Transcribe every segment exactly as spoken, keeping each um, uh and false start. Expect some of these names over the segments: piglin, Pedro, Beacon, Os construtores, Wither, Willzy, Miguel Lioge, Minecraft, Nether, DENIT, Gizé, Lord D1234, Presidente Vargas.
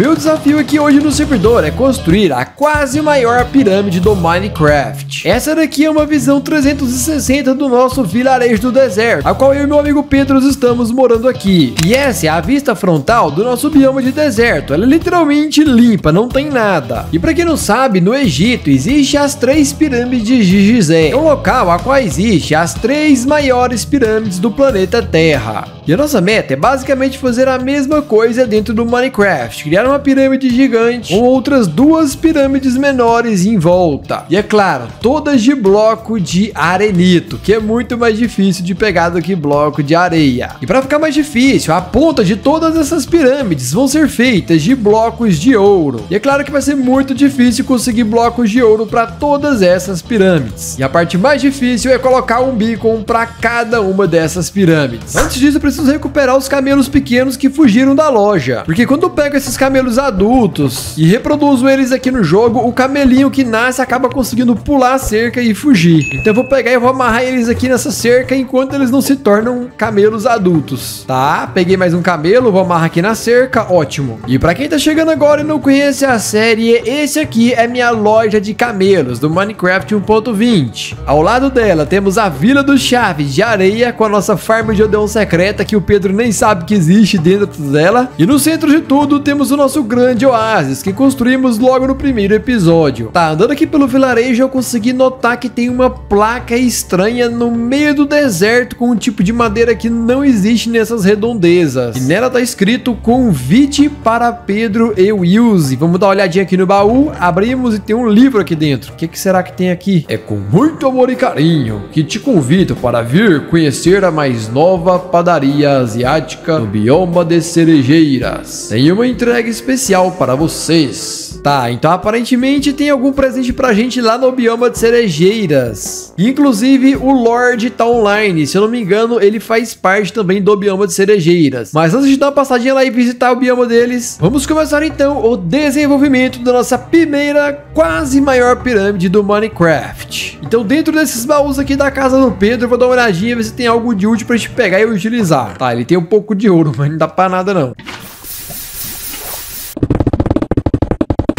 Meu desafio aqui hoje no servidor é construir a quase maior pirâmide do Minecraft. Essa daqui é uma visão trezentos e sessenta do nosso vilarejo do deserto, a qual eu e meu amigo Pedro estamos morando aqui. E essa é a vista frontal do nosso bioma de deserto. Ela é literalmente limpa, não tem nada. E pra quem não sabe, no Egito existe as três pirâmides de Gizé, um local a qual existe as três maiores pirâmides do planeta Terra. E a nossa meta é basicamente fazer a mesma coisa dentro do Minecraft, criar uma pirâmide gigante ou outras duas pirâmides menores em volta. E é claro, todas de bloco de arenito, que é muito mais difícil de pegar do que bloco de areia. E para ficar mais difícil, a ponta de todas essas pirâmides vão ser feitas de blocos de ouro. E é claro que vai ser muito difícil conseguir blocos de ouro para todas essas pirâmides. E a parte mais difícil é colocar um beacon para cada uma dessas pirâmides. Antes disso, eu preciso recuperar os camelos pequenos que fugiram da loja, porque quando eu pego esses camelos adultos e reproduzo eles aqui no jogo, o camelinho que nasce acaba conseguindo pular a cerca e fugir. Então eu vou pegar e vou amarrar eles aqui nessa cerca enquanto eles não se tornam camelos adultos. Tá, peguei mais um camelo, vou amarrar aqui na cerca, ótimo. E pra quem tá chegando agora e não conhece a série, esse aqui é minha loja de camelos do Minecraft um ponto vinte. Ao lado dela temos a Vila do Chaves de Areia com a nossa farm de Odeon secreta, que o Pedro nem sabe que existe dentro dela. E no centro de tudo temos o nosso grande oásis, que construímos logo no primeiro episódio. Tá, andando aqui pelo vilarejo eu consegui notar que tem uma placa estranha no meio do deserto com um tipo de madeira que não existe nessas redondezas. E nela tá escrito convite para Pedro e Willzy. Vamos dar uma olhadinha aqui no baú, abrimos e tem um livro aqui dentro. O que, que será que tem aqui? É com muito amor e carinho que te convido para vir conhecer a mais nova padaria asiática no bioma de cerejeiras. Tem uma entrega especial para vocês. Tá, então aparentemente tem algum presente pra gente lá no bioma de cerejeiras. Inclusive o Lord tá online, se eu não me engano ele faz parte também do bioma de cerejeiras. Mas antes de dar uma passadinha lá e visitar o bioma deles, vamos começar então o desenvolvimento da nossa primeira quase maior pirâmide do Minecraft. Então dentro desses baús aqui da casa do Pedro eu vou dar uma olhadinha, ver se tem algo de útil pra gente pegar e utilizar. Tá, ele tem um pouco de ouro, mas não dá pra nada não.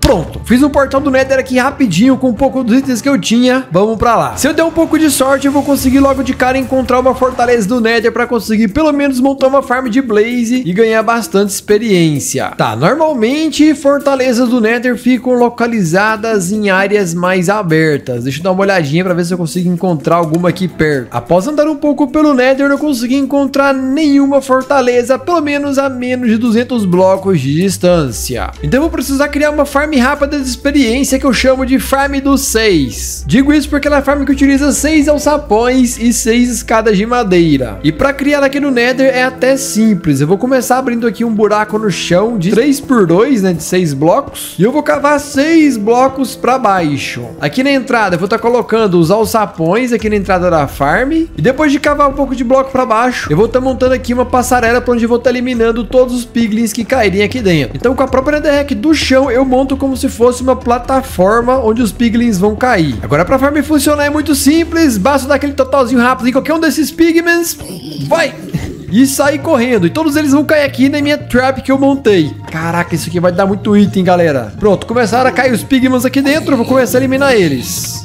Pronto, fiz um portal do Nether aqui rapidinho com um pouco dos itens que eu tinha. Vamos pra lá. Se eu der um pouco de sorte, eu vou conseguir logo de cara encontrar uma fortaleza do Nether pra conseguir pelo menos montar uma farm de Blaze e ganhar bastante experiência. Tá, normalmente fortalezas do Nether ficam localizadas em áreas mais abertas. Deixa eu dar uma olhadinha pra ver se eu consigo encontrar alguma aqui perto. Após andar um pouco pelo Nether, eu não consegui encontrar nenhuma fortaleza, pelo menos a menos de duzentos blocos de distância. Então eu vou precisar criar uma farm rápida de experiência que eu chamo de farm dos seis. Digo isso porque ela é a farm que utiliza seis alçapões e seis escadas de madeira. E para criar aqui no Nether é até simples. Eu vou começar abrindo aqui um buraco no chão de três por dois, né, de seis blocos. E eu vou cavar seis blocos para baixo. Aqui na entrada eu vou estar tá colocando os alçapões aqui na entrada da farm. E depois de cavar um pouco de bloco para baixo, eu vou estar tá montando aqui uma passarela para onde eu vou estar tá eliminando todos os piglins que caírem aqui dentro. Então com a própria Nether hack do chão eu monto com como se fosse uma plataforma onde os piglins vão cair. Agora para a farm funcionar é muito simples, basta dar aquele totalzinho rápido em qualquer um desses pigments, vai! E sair correndo, e todos eles vão cair aqui na minha trap que eu montei. Caraca, isso aqui vai dar muito item, galera. Pronto, começaram a cair os pigments aqui dentro, eu vou começar a eliminar eles.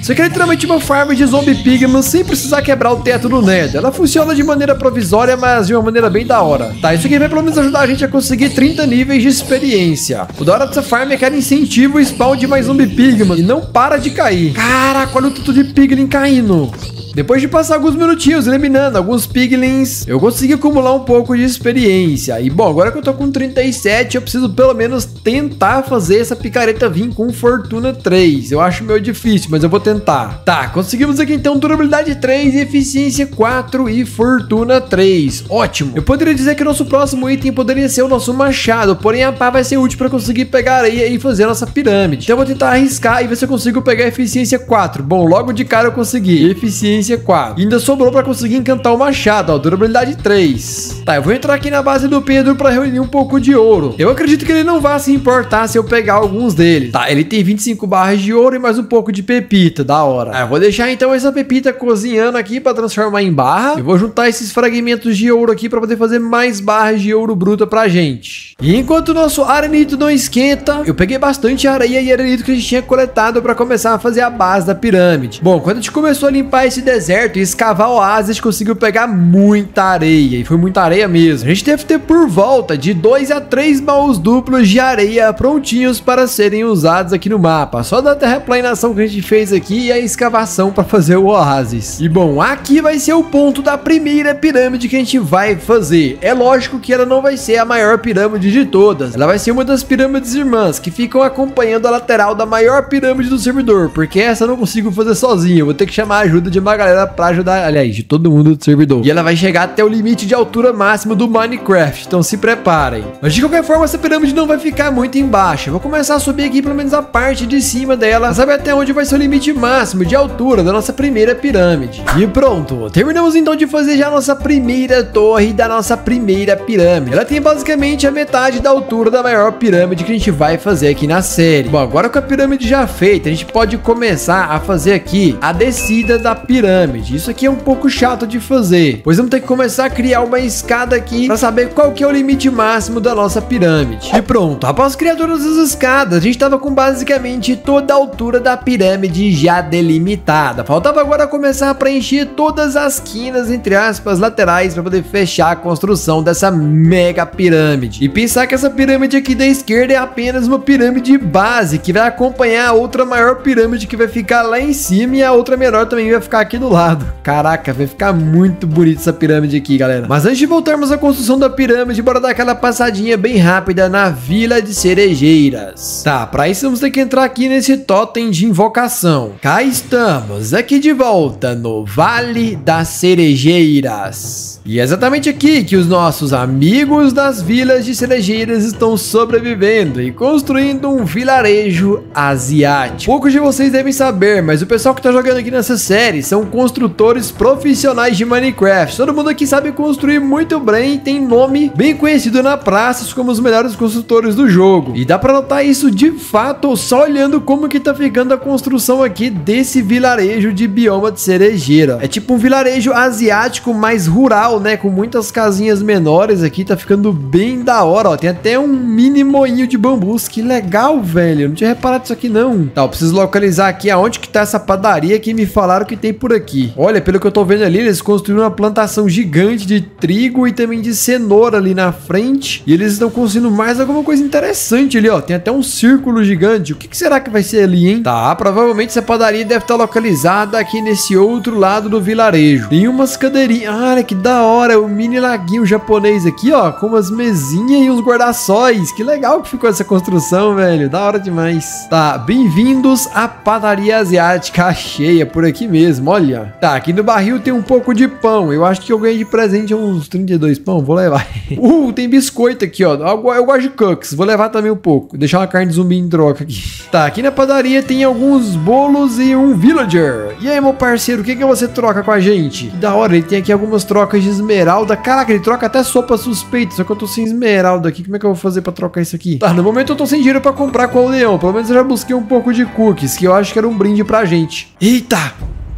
Isso aqui é literalmente uma farm de zombie pigman sem precisar quebrar o teto do Nether. Ela funciona de maneira provisória, mas de uma maneira bem da hora. Tá, isso aqui vai pelo menos ajudar a gente a conseguir trinta níveis de experiência. O da hora dessa farm é que ela incentiva o spawn de mais zombie pigman e não para de cair. Caraca, olha o tanto de piglin caindo. Depois de passar alguns minutinhos eliminando alguns piglins, eu consegui acumular um pouco de experiência. E bom, agora que eu tô com trinta e sete, eu preciso pelo menos tentar fazer essa picareta vir com fortuna três. Eu acho meio difícil, mas eu vou tentar. Tá, conseguimos aqui então durabilidade três, eficiência quatro e fortuna três. Ótimo. Eu poderia dizer que o nosso próximo item poderia ser o nosso machado, porém a pá vai ser útil para conseguir pegar areia e fazer a nossa pirâmide. Então eu vou tentar arriscar e ver se eu consigo pegar eficiência quatro. Bom, logo de cara eu consegui eficiência resistência quatro. E ainda sobrou para conseguir encantar o machado, ó, durabilidade três. Tá, eu vou entrar aqui na base do Pedro para reunir um pouco de ouro. Eu acredito que ele não vai se importar se eu pegar alguns deles. Tá, ele tem vinte e cinco barras de ouro e mais um pouco de pepita, da hora. Ah, eu vou deixar então essa pepita cozinhando aqui para transformar em barra. Eu vou juntar esses fragmentos de ouro aqui para poder fazer mais barras de ouro bruta pra gente. E enquanto o nosso arenito não esquenta, eu peguei bastante areia e arenito que a gente tinha coletado para começar a fazer a base da pirâmide. Bom, quando a gente começou a limpar esse deserto e escavar o oásis, a gente conseguiu pegar muita areia, e foi muita areia mesmo. A gente deve ter por volta de dois a três baús duplos de areia prontinhos para serem usados aqui no mapa, só da terraplanação que a gente fez aqui e a escavação para fazer o oásis. E bom, aqui vai ser o ponto da primeira pirâmide que a gente vai fazer. É lógico que ela não vai ser a maior pirâmide de todas, ela vai ser uma das pirâmides irmãs que ficam acompanhando a lateral da maior pirâmide do servidor, porque essa eu não consigo fazer sozinho, eu vou ter que chamar a ajuda de uma galera para ajudar, aliás, de todo mundo do servidor. E ela vai chegar até o limite de altura máxima do Minecraft, então se preparem. Mas de qualquer forma, essa pirâmide não vai ficar muito embaixo, eu vou começar a subir aqui pelo menos a parte de cima dela, sabe, até onde vai ser o limite máximo de altura da nossa primeira pirâmide. E pronto, terminamos então de fazer já a nossa primeira torre da nossa primeira pirâmide. Ela tem basicamente a metade da altura da maior pirâmide que a gente vai fazer aqui na série. Bom, agora com a pirâmide já feita, a gente pode começar a fazer aqui a descida da pirâmide. Isso aqui é um pouco chato de fazer, pois vamos ter que começar a criar uma escada aqui para saber qual que é o limite máximo da nossa pirâmide. E pronto, após criar todas as escadas, a gente estava com basicamente toda a altura da pirâmide já delimitada. Faltava agora começar a preencher todas as quinas, entre aspas, laterais para poder fechar a construção dessa mega pirâmide. E pensar que essa pirâmide aqui da esquerda é apenas uma pirâmide base que vai acompanhar a outra maior pirâmide que vai ficar lá em cima, e a outra menor também vai ficar aqui do lado. Caraca, vai ficar muito bonito essa pirâmide aqui, galera. Mas antes de voltarmos à construção da pirâmide, bora dar aquela passadinha bem rápida na Vila de Cerejeiras. Tá, pra isso vamos ter que entrar aqui nesse totem de invocação. Cá estamos, aqui de volta no Vale das Cerejeiras. E é exatamente aqui que os nossos amigos das vilas de cerejeiras estão sobrevivendo e construindo um vilarejo asiático. Poucos de vocês devem saber, mas o pessoal que tá jogando aqui nessa série são construtores profissionais de Minecraft. Todo mundo aqui sabe construir muito bem e tem nome bem conhecido na praça como os melhores construtores do jogo. E dá pra notar isso de fato só olhando como que tá ficando a construção aqui desse vilarejo de bioma de cerejeira. É tipo um vilarejo asiático mais rural, né, com muitas casinhas menores aqui, tá ficando bem da hora, ó. Tem até um mini moinho de bambus, que legal, velho. Eu não tinha reparado isso aqui, não. Tá, eu preciso localizar aqui aonde que tá essa padaria que me falaram que tem por aqui. Olha, pelo que eu tô vendo ali, eles construíram uma plantação gigante de trigo e também de cenoura ali na frente, e eles estão construindo mais alguma coisa interessante ali, ó. Tem até um círculo gigante. O que, que será que vai ser ali, hein? Tá, provavelmente essa padaria deve estar localizada aqui nesse outro lado do vilarejo. Tem umas cadeirinhas. Ah, que da hora, o mini laguinho japonês aqui, ó, com umas mesinhas e uns guarda-sóis. Que legal que ficou essa construção, velho. Da hora demais. Tá, bem-vindos à padaria asiática. Achei, é por aqui mesmo, olha. Tá, aqui no barril tem um pouco de pão. Eu acho que eu ganhei de presente uns trinta e dois pão. Vou levar. Uh, tem biscoito aqui, ó. Eu gosto de cookies. Vou levar também um pouco. Deixar uma carne de zumbi em troca aqui. Tá, aqui na padaria tem alguns bolos e um villager. E aí, meu parceiro, o que que você troca com a gente? Que da hora, ele tem aqui algumas trocas de esmeralda. Caraca, ele troca até sopa suspeita. Só que eu tô sem esmeralda aqui. Como é que eu vou fazer pra trocar isso aqui? Tá, no momento eu tô sem dinheiro pra comprar com o aldeão. Pelo menos eu já busquei um pouco de cookies, que eu acho que era um brinde pra gente. Eita!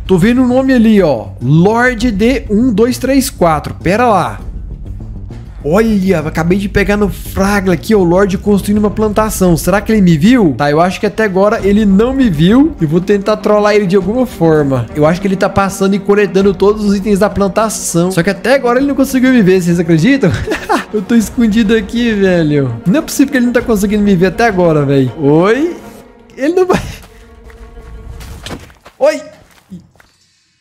Tô vendo o nome ali, ó. Lord D um dois três quatro. Pera lá. Olha, acabei de pegar no Fragla aqui, o Lorde construindo uma plantação. Será que ele me viu? Tá, eu acho que até agora ele não me viu. Eu vou tentar trollar ele de alguma forma. Eu acho que ele tá passando e coletando todos os itens da plantação. Só que até agora ele não conseguiu me ver, vocês acreditam? Eu tô escondido aqui, velho. Não é possível que ele não tá conseguindo me ver até agora, velho. Oi? Ele não vai... Oi?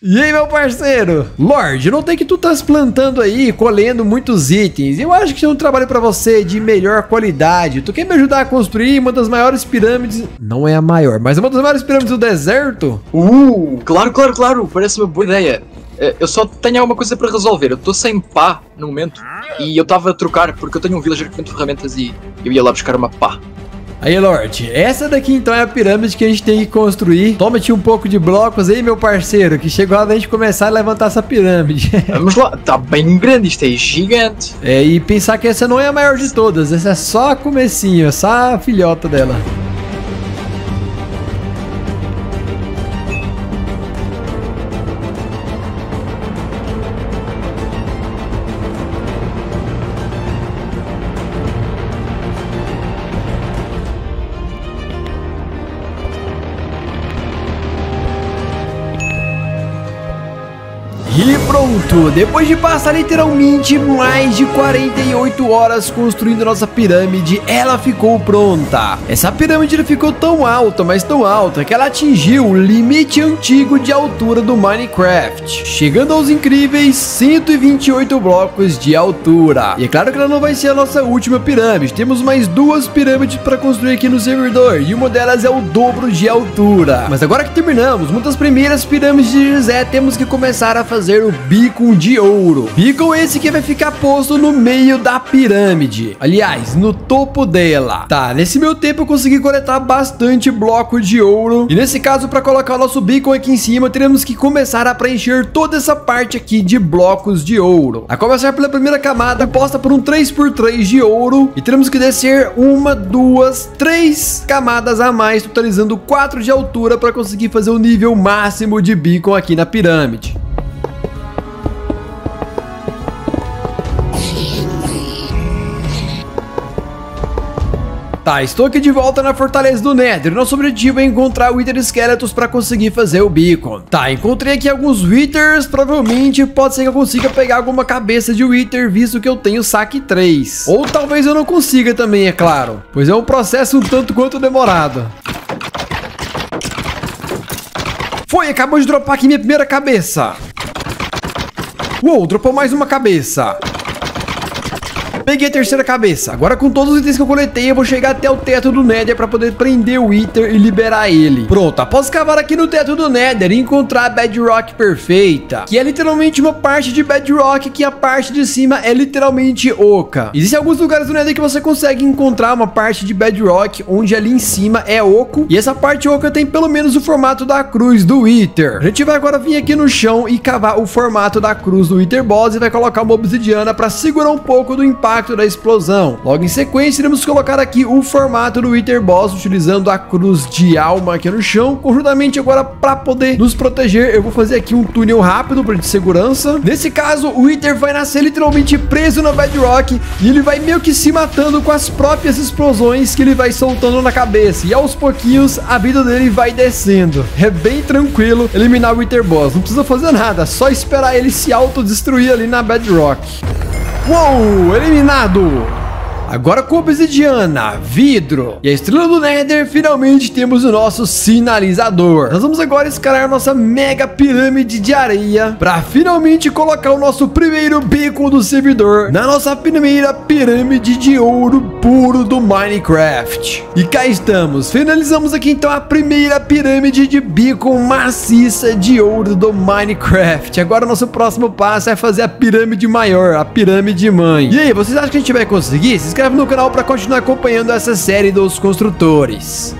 E aí, meu parceiro? Lorde, eu notei que tu tá se plantando aí, colhendo muitos itens. Eu acho que tem um trabalho pra você de melhor qualidade. Tu quer me ajudar a construir uma das maiores pirâmides? Não é a maior, mas uma das maiores pirâmides do deserto? Uh, claro, claro, claro. Parece uma boa ideia. Eu só tenho alguma coisa pra resolver. Eu tô sem pá no momento e eu tava a trocar porque eu tenho um villager que tem ferramentas e eu ia lá buscar uma pá. Aí, Lorde, essa daqui então é a pirâmide que a gente tem que construir. Toma-te um pouco de blocos aí, meu parceiro, que chegou a hora da gente começar a levantar essa pirâmide. Vamos lá, tá bem grande, isso é gigante. É, e pensar que essa não é a maior de todas, essa é só a comecinho, só a filhota dela. E pronto, depois de passar literalmente mais de quarenta e oito horas construindo nossa pirâmide, ela ficou pronta. Essa pirâmide ficou tão alta, mas tão alta, que ela atingiu o limite antigo de altura do Minecraft, chegando aos incríveis cento e vinte e oito blocos de altura. E é claro que ela não vai ser a nossa última pirâmide, temos mais duas pirâmides para construir aqui no servidor, e uma delas é o dobro de altura. Mas agora que terminamos muitas primeiras pirâmides de Gizé, temos que começar a fazer o Beacon de ouro. Beacon esse que vai ficar posto no meio da pirâmide, aliás, no topo dela. Tá, nesse meu tempo eu consegui coletar bastante bloco de ouro, e nesse caso, para colocar o nosso Beacon aqui em cima, teremos que começar a preencher toda essa parte aqui de blocos de ouro, a começar pela primeira camada, composta por um três por três de ouro, e teremos que descer uma, duas, três camadas a mais, totalizando quatro de altura, para conseguir fazer o nível máximo de Beacon aqui na pirâmide. Tá, estou aqui de volta na Fortaleza do Nether. Nosso objetivo é encontrar Wither Esqueletos para conseguir fazer o Beacon. Tá, encontrei aqui alguns Withers. Provavelmente pode ser que eu consiga pegar alguma cabeça de Wither, visto que eu tenho saque três. Ou talvez eu não consiga também, é claro, pois é um processo um tanto quanto demorado. Foi, acabou de dropar aqui minha primeira cabeça. Uou, dropou mais uma cabeça. Peguei a terceira cabeça. Agora, com todos os itens que eu coletei, eu vou chegar até o teto do Nether para poder prender o Wither e liberar ele. Pronto, após cavar aqui no teto do Nether e encontrar a Bedrock perfeita, que é literalmente uma parte de Bedrock que a parte de cima é literalmente oca. Existem alguns lugares do Nether que você consegue encontrar uma parte de Bedrock onde ali em cima é oco, e essa parte oca tem pelo menos o formato da cruz do Wither. A gente vai agora vir aqui no chão e cavar o formato da cruz do Wither Boss e vai colocar uma obsidiana para segurar um pouco do impacto da explosão. Logo em sequência, iremos colocar aqui o formato do Wither Boss, utilizando a cruz de alma aqui no chão. Conjuntamente agora, para poder nos proteger, eu vou fazer aqui um túnel rápido de segurança. Nesse caso, o Wither vai nascer literalmente preso na Bedrock, e ele vai meio que se matando com as próprias explosões que ele vai soltando na cabeça, e aos pouquinhos a vida dele vai descendo. É bem tranquilo eliminar o Wither Boss, não precisa fazer nada, só esperar ele se autodestruir ali na Bedrock. Uou, eliminado! Agora com obsidiana, vidro e a estrela do Nether, finalmente temos o nosso sinalizador. Nós vamos agora escalar nossa mega pirâmide de areia para finalmente colocar o nosso primeiro Beacon do servidor na nossa primeira pirâmide de ouro puro do Minecraft. E cá estamos, finalizamos aqui então a primeira pirâmide de Beacon maciça de ouro do Minecraft. Agora o nosso próximo passo é fazer a pirâmide maior, a pirâmide mãe. E aí, vocês acham que a gente vai conseguir? Se inscreve no canal para continuar acompanhando essa série dos construtores.